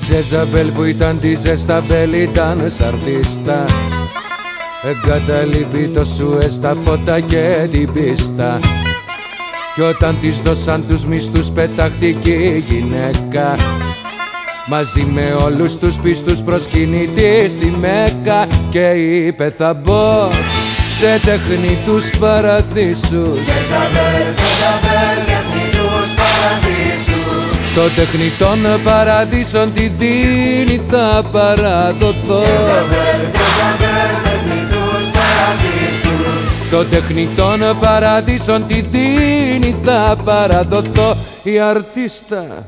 Τζεζαβέλ που ήταν τη Ζεσταμπέλ ήταν σαρτίστα. Εγκαταλείπει το Σουέζ, τα φώτα και την πίστα. Κι όταν της δώσαν τους μισθούς πεταχτική γυναίκα, μαζί με όλους τους πίστους προσκυνητή στη Μέκα. Και είπε θα μπω σε τεχνητούς παραδείσους, στο τεχνητών παραδείσων την τίνη θα παραδοθώ. Στο τεχνητών παραδείσων την τίνη θα παραδοθώ. Η αρτίστα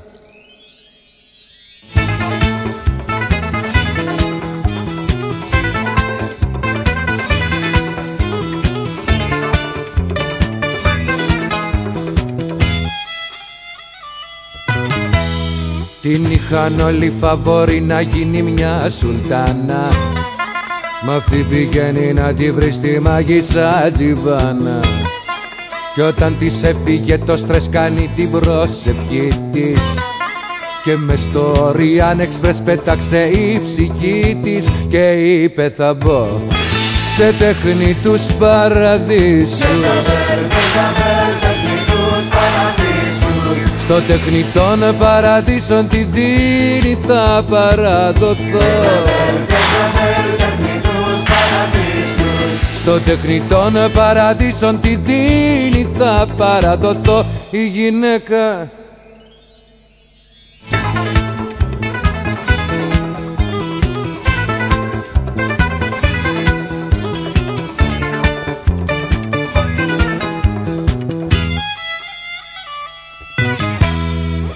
την είχαν όλοι φαβόροι να γίνει μια σουλτάνα. Μ' αυτή πηγαίνει να τη βρει στη μάγισσα Τζιβάνα. Κι όταν της έφυγε το στρες κάνει την προσευχή της, και μες στο Orion Express πέταξε η ψυχή της. Και είπε θα μπω σε τεχνητούς παραδείσους, στο τεχνητών παραδείσων την τίνη θα παραδοθώ. Στο τεχνητών παραδείσων την τίνη θα παραδοθώ. Η γυναίκα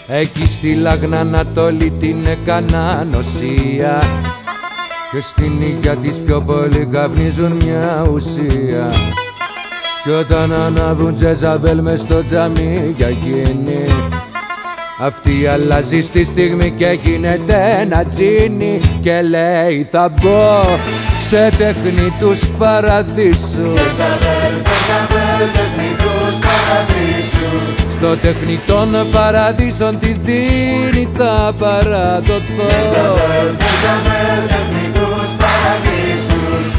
εκεί στη Λάγνα Ανατολή την έκαναν οσία, και στην νοικιά της πιο πολύ καπνίζουν μια ουσία. Κι όταν ανάβουν Τζεζαβέλ μες στο τζαμί για εκείνη, αυτή αλλάζει στη στιγμή και γίνεται ένα τζίνι. Και λέει θα μπω σε τεχνητούς παραδείσους, στο τεχνητών παραδείσων την τίνη θα παραδοθώ.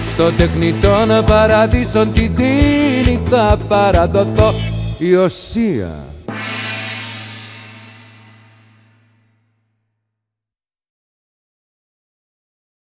Στο τεχνητών παραδείσων την τίνη θα παραδοθώ. Η οσία